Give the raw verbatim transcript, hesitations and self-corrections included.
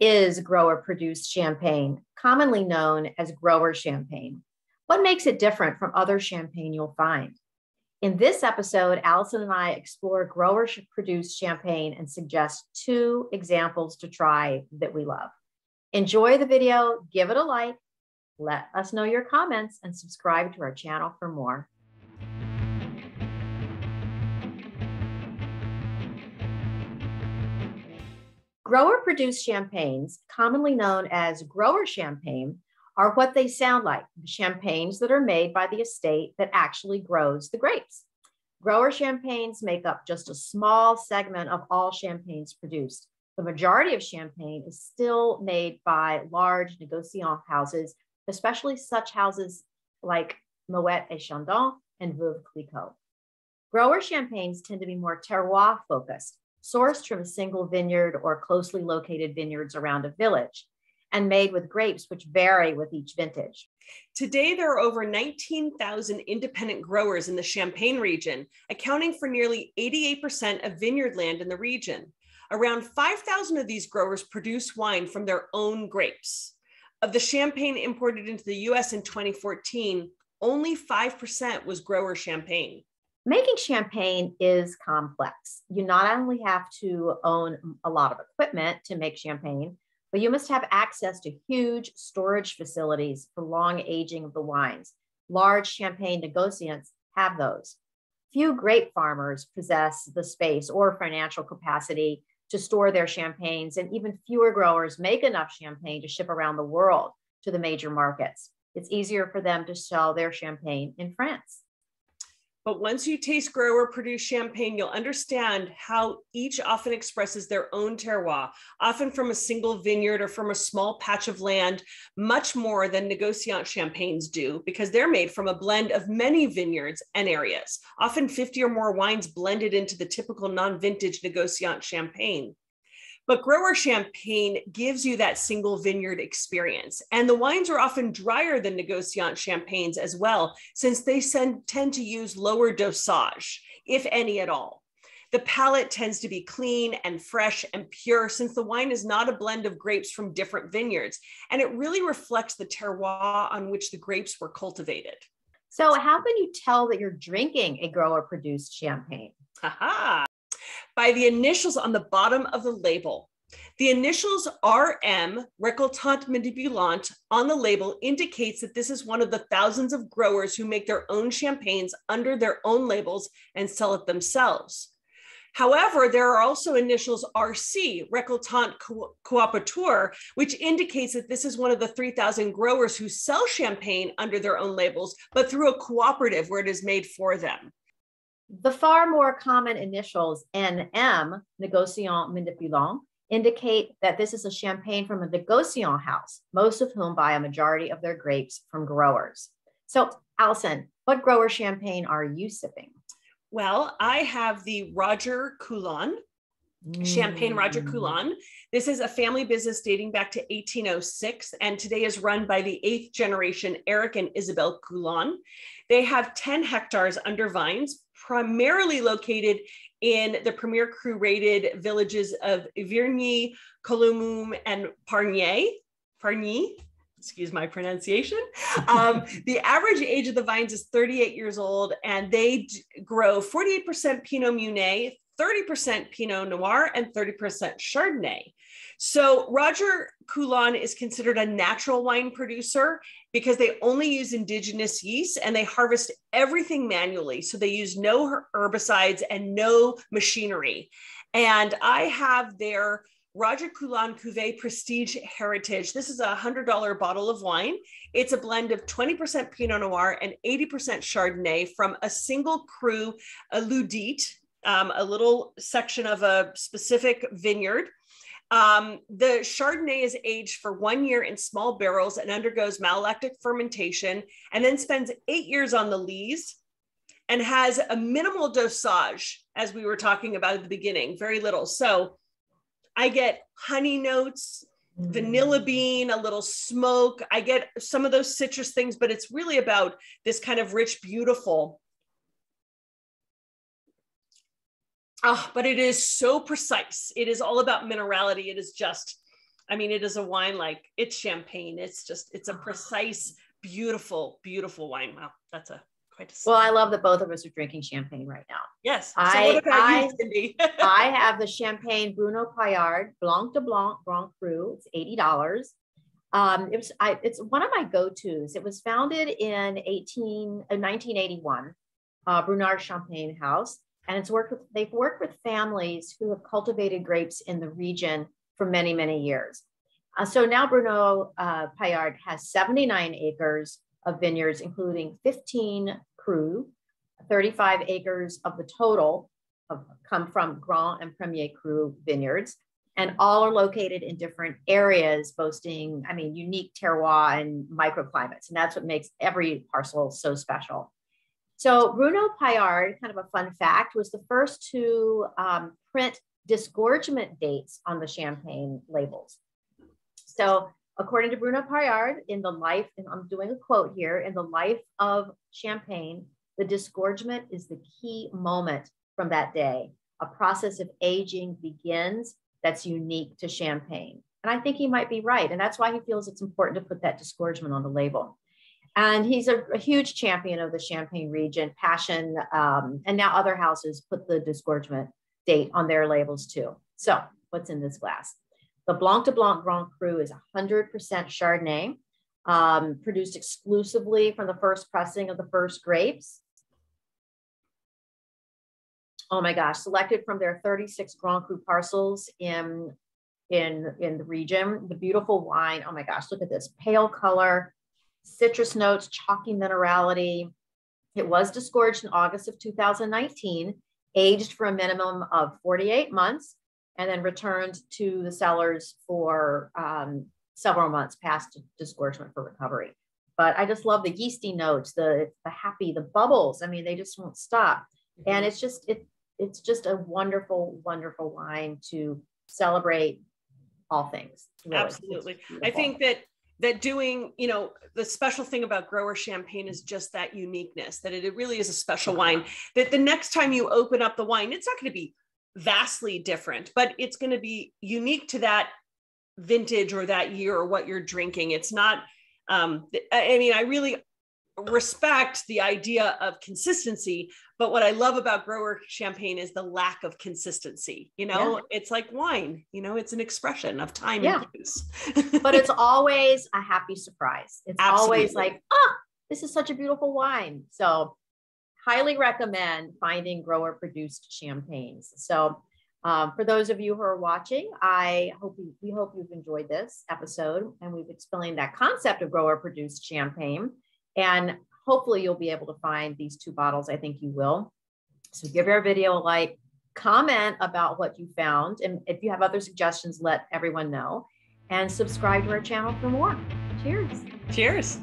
is grower-produced champagne, commonly known as Grower Champagne? What makes it different from other champagne you'll find? In this episode, Allison and I explore grower-produced champagne and suggest two examples to try that we love. Enjoy the video, give it a like, let us know your comments, and subscribe to our channel for more. Grower-produced champagnes, commonly known as Grower Champagne, are what they sound like, the champagnes that are made by the estate that actually grows the grapes. Grower champagnes make up just a small segment of all champagnes produced. The majority of champagne is still made by large négociant houses, especially such houses like Moët et Chandon and Veuve Clicquot. Grower champagnes tend to be more terroir-focused, sourced from a single vineyard or closely located vineyards around a village, and made with grapes which vary with each vintage. Today, there are over nineteen thousand independent growers in the Champagne region, accounting for nearly eighty-eight percent of vineyard land in the region. Around five thousand of these growers produce wine from their own grapes. Of the champagne imported into the U S in twenty fourteen, only five percent was grower champagne. Making champagne is complex. You not only have to own a lot of equipment to make champagne, but you must have access to huge storage facilities for long aging of the wines. Large champagne negociants have those. Few grape farmers possess the space or financial capacity to store their champagnes, and even fewer growers make enough champagne to ship around the world to the major markets. It's easier for them to sell their champagne in France. But once you taste grower-produced champagne, you'll understand how each often expresses their own terroir, often from a single vineyard or from a small patch of land, much more than négociant champagnes do, because they're made from a blend of many vineyards and areas, often fifty or more wines blended into the typical non-vintage négociant champagne. But grower champagne gives you that single vineyard experience. And the wines are often drier than négociant champagnes as well, since they tend to use lower dosage, if any at all. The palate tends to be clean and fresh and pure, since the wine is not a blend of grapes from different vineyards. And it really reflects the terroir on which the grapes were cultivated. So how can you tell that you're drinking a grower-produced champagne? Aha! By the initials on the bottom of the label. The initials R M, Récoltant Manipulant, on the label indicates that this is one of the thousands of growers who make their own champagnes under their own labels and sell it themselves. However, there are also initials R C, Récoltant Co Coopérateur, which indicates that this is one of the three thousand growers who sell champagne under their own labels, but through a cooperative where it is made for them. The far more common initials N M, Négociant Manipulant, indicate that this is a champagne from a négociant house, most of whom buy a majority of their grapes from growers. So, Allison, what grower champagne are you sipping? Well, I have the Roger Coulon, mm. Champagne Roger Coulon. This is a family business dating back to eighteen oh six, and today is run by the eighth generation Eric and Isabel Coulon. They have ten hectares under vines, primarily located in the premier cru rated villages of Verzy, Columum, and Parnier. Parnier, excuse my pronunciation. Um, the average age of the vines is thirty-eight years old, and they grow forty-eight percent Pinot Meunier, thirty percent Pinot Noir, and thirty percent Chardonnay. So Roger Coulon is considered a natural wine producer because they only use indigenous yeast and they harvest everything manually. So they use no herbicides and no machinery. And I have their Roger Coulon Cuvée Prestige Heritage. This is a one hundred dollar bottle of wine. It's a blend of twenty percent Pinot Noir and eighty percent Chardonnay from a single cru, a Ludite, Um, a little section of a specific vineyard. Um, the Chardonnay is aged for one year in small barrels and undergoes malolactic fermentation, and then spends eight years on the lees and has a minimal dosage, as we were talking about at the beginning, very little. So I get honey notes, vanilla bean, a little smoke. I get some of those citrus things, but it's really about this kind of rich, beautiful. Oh, but it is so precise. It is all about minerality. It is just I mean, it is a wine like it's champagne. It's just, it's a precise, beautiful, beautiful wine. Wow. That's a quite a well, I love that both of us are drinking champagne right now. Yes. I, so what about I, you, Cindy? I have the Champagne Bruno Paillard Blanc de Blanc Blanc Cru. It's eighty dollars. Um, it was, I, it's one of my go-tos. It was founded in nineteen eighty-one, uh, Bruno Champagne House. And it's worked with, they've worked with families who have cultivated grapes in the region for many, many years. Uh, so now Bruno uh, Paillard has seventy-nine acres of vineyards, including fifteen Cru, thirty-five acres of the total of, come from Grand and Premier Cru vineyards. And all are located in different areas, boasting, I mean, unique terroir and microclimates. And that's what makes every parcel so special. So Bruno Paillard, kind of a fun fact, was the first to um, print disgorgement dates on the champagne labels. So according to Bruno Paillard, in the life, and I'm doing a quote here, in the life of champagne, the disgorgement is the key moment from that day. A process of aging begins that's unique to champagne. And I think he might be right. And that's why he feels it's important to put that disgorgement on the label. And he's a, a huge champion of the Champagne region, passion, um, and now other houses put the disgorgement date on their labels too. So what's in this glass? The Blanc de Blanc Grand Cru is one hundred percent Chardonnay, um, produced exclusively from the first pressing of the first grapes. Oh my gosh, selected from their thirty-six Grand Cru parcels in, in, in the region. The beautiful wine, oh my gosh, look at this, pale color, citrus notes, chalky minerality. It was disgorged in August of two thousand nineteen, aged for a minimum of forty-eight months, and then returned to the cellars for um, several months past disgorgement for recovery. But I just love the yeasty notes, the, the happy, the bubbles. I mean, they just won't stop. And it's just, it, it's just a wonderful, wonderful wine to celebrate all things. Really. Absolutely. I think that that doing, you know, the special thing about Grower Champagne is just that uniqueness, that it, it really is a special wine, that the next time you open up the wine, it's not going to be vastly different, but it's going to be unique to that vintage or that year or what you're drinking. It's not, um, I mean, I really respect the idea of consistency, but what I love about Grower Champagne is the lack of consistency. You know, yeah. It's like wine, you know, it's an expression of time yeah. and use. But it's always a happy surprise. It's Absolutely. always like, ah, this is such a beautiful wine. So highly recommend finding grower produced champagnes. So um, for those of you who are watching, I hope you, we hope you've enjoyed this episode, and we've explained that concept of grower produced champagne. And hopefully you'll be able to find these two bottles. I think you will. So give our video a like, comment about what you found. And if you have other suggestions, let everyone know, and subscribe to our channel for more. Cheers. Cheers.